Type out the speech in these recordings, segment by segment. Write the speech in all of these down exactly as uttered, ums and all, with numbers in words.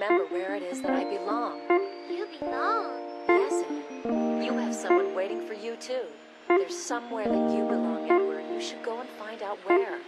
remember where it is that I belong. You belong? Yes, Anne. You have someone waiting for you, too. There's somewhere that you belong, Edward. You should go and find out where.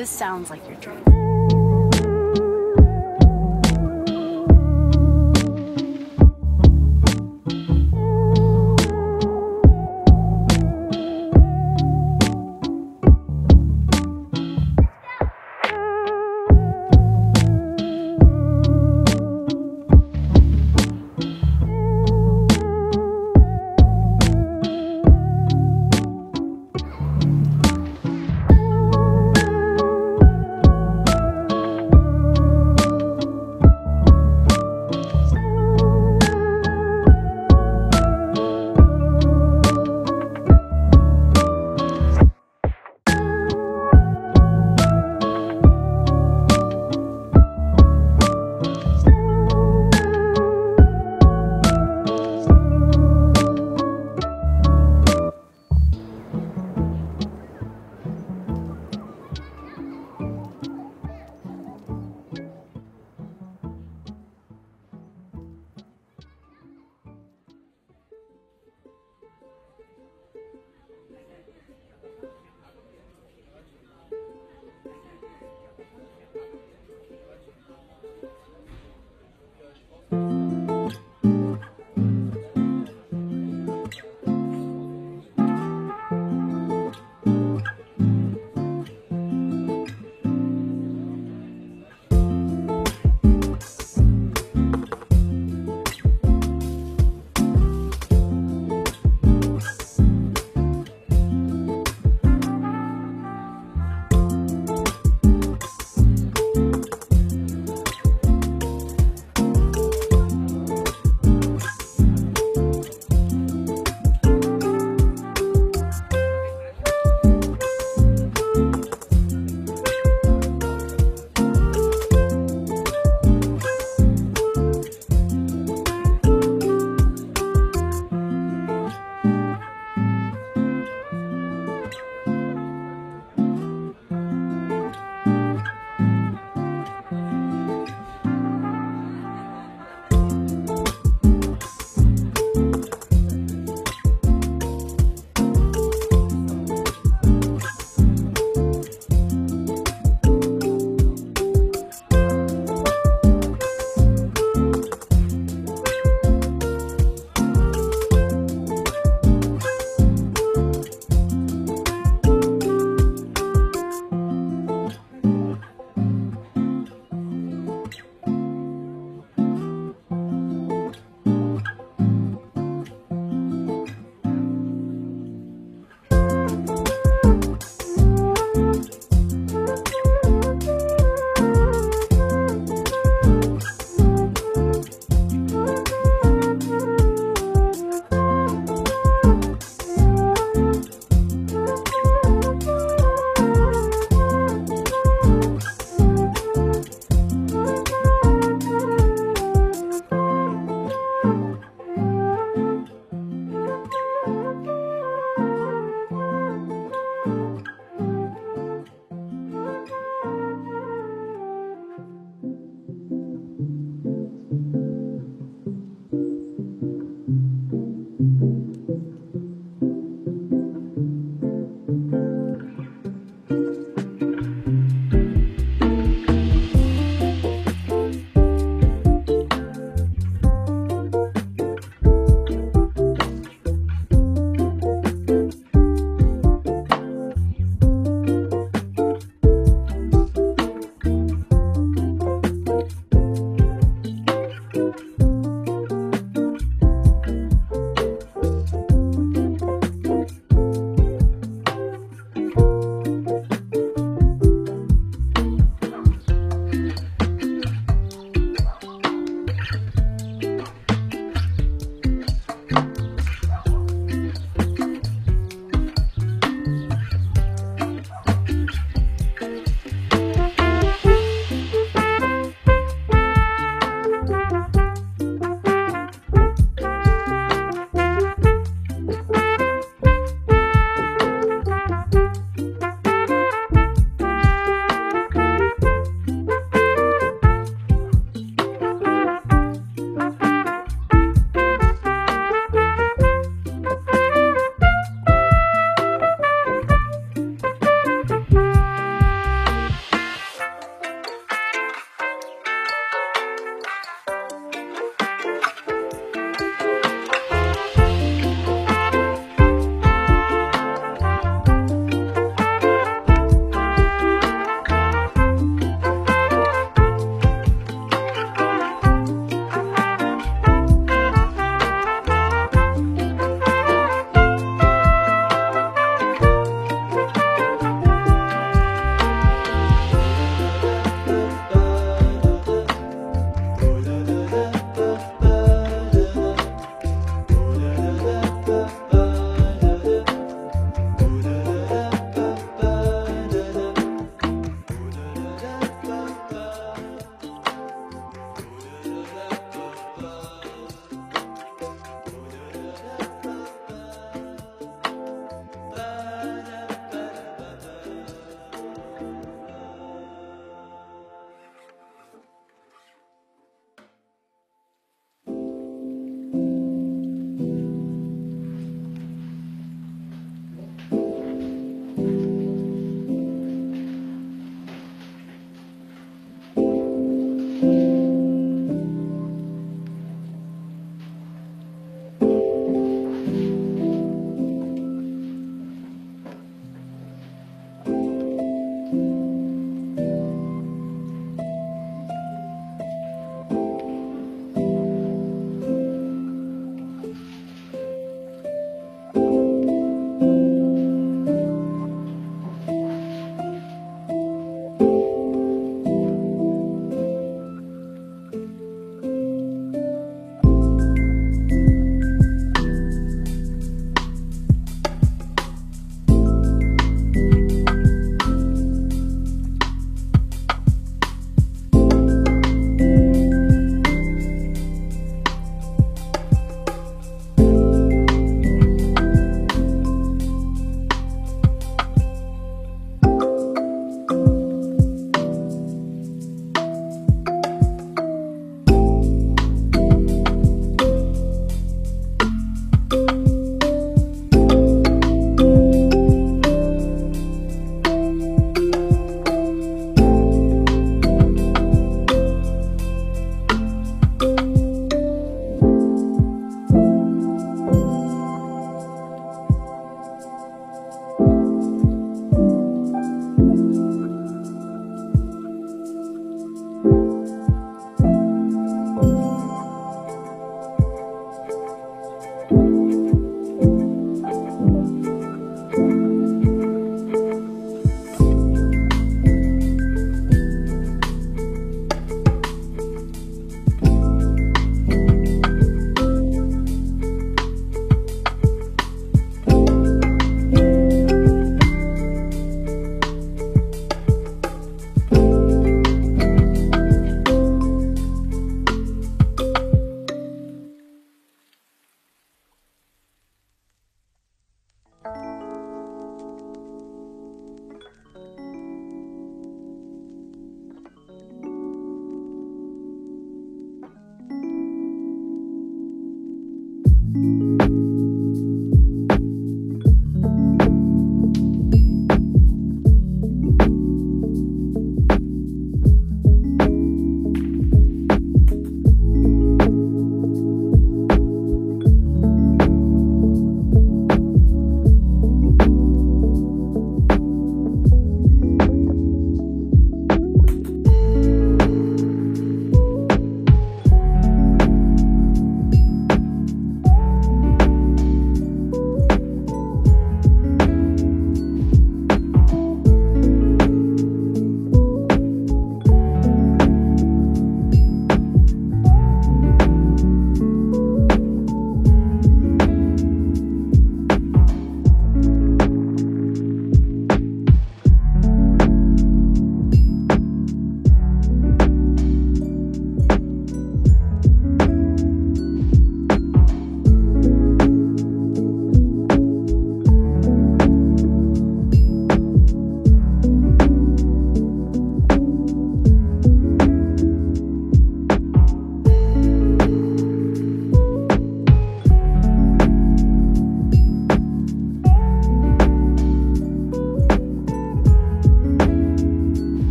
This sounds like your dream.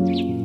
Music.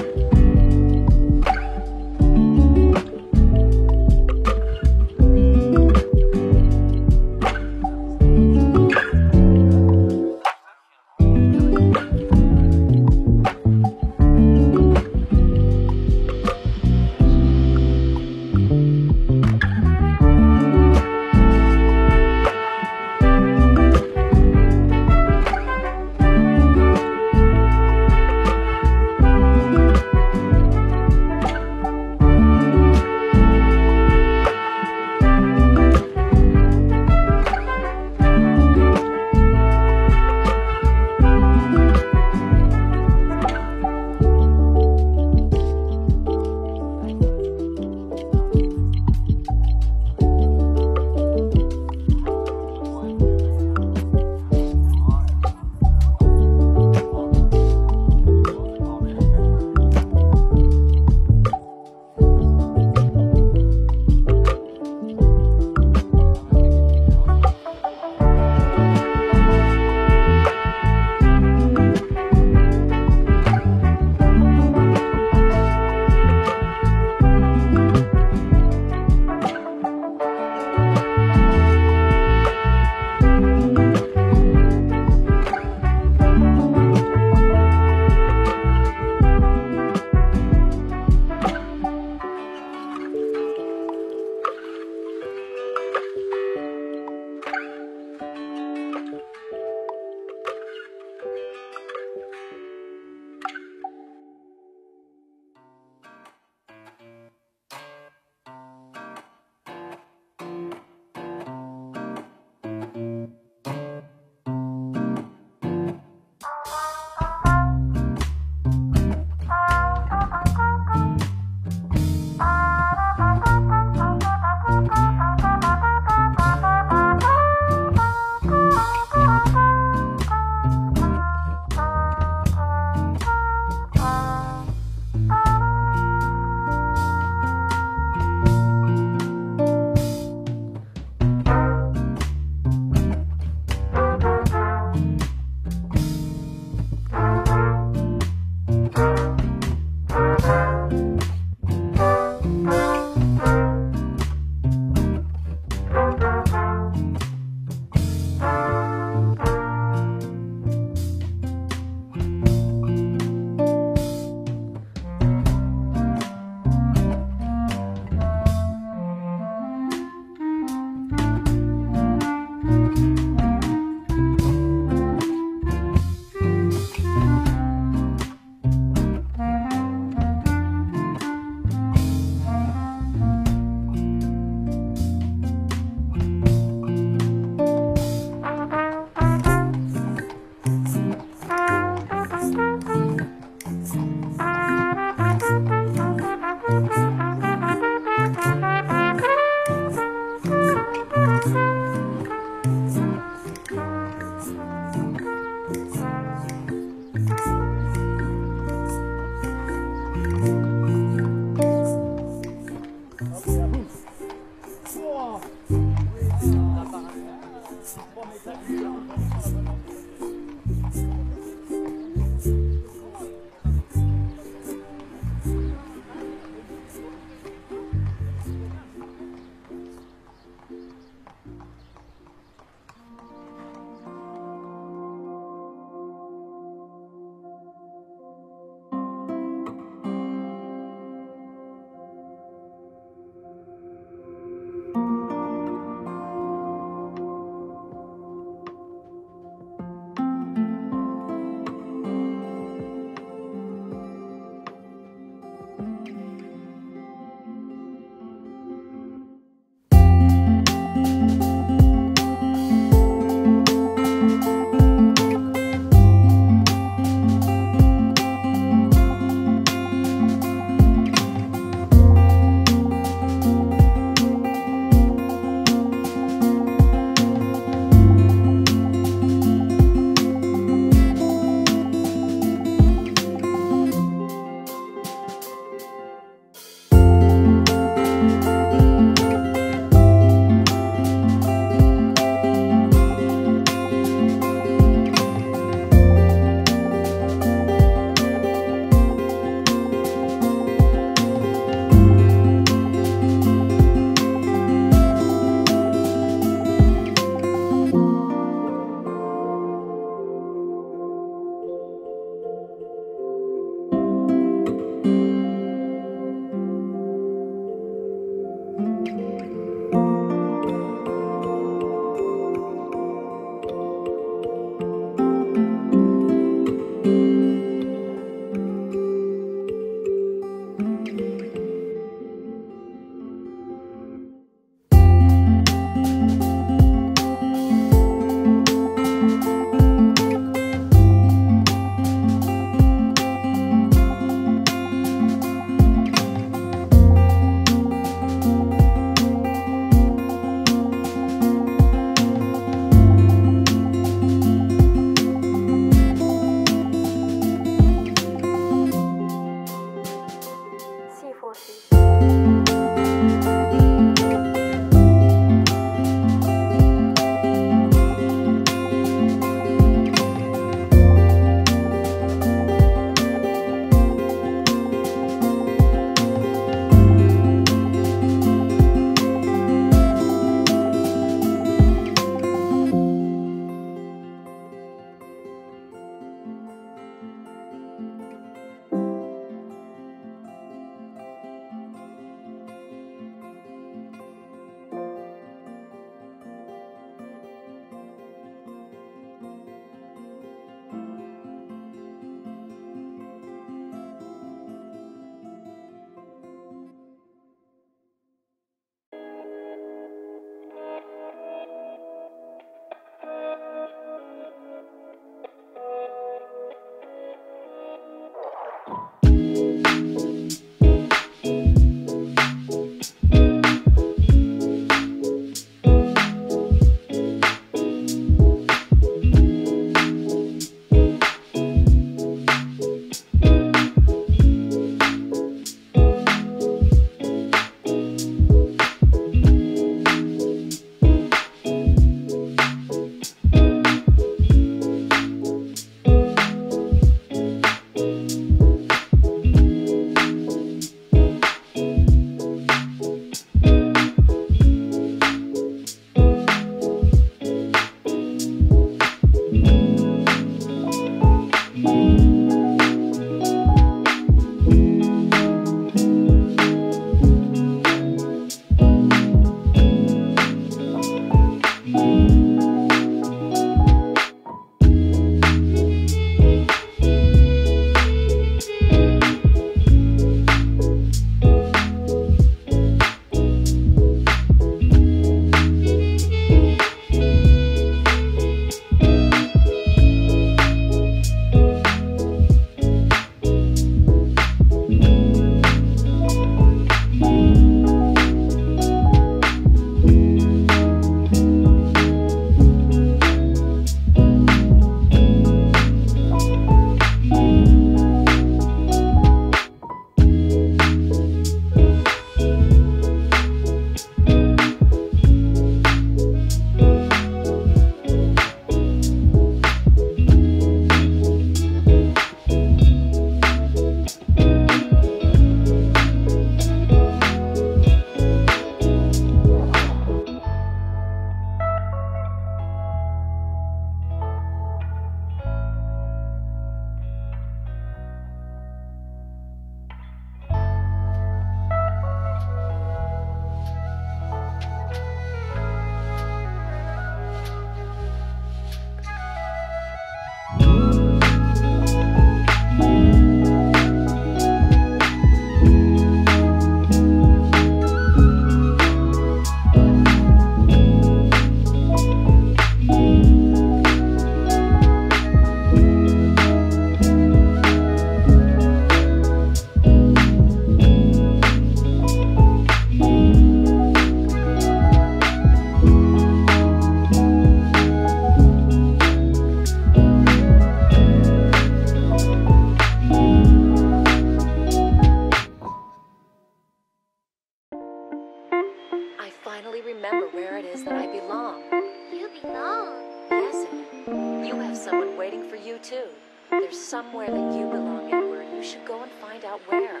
too. There's somewhere that you belong, Edward. You should go and find out where.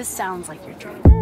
This sounds like your dream.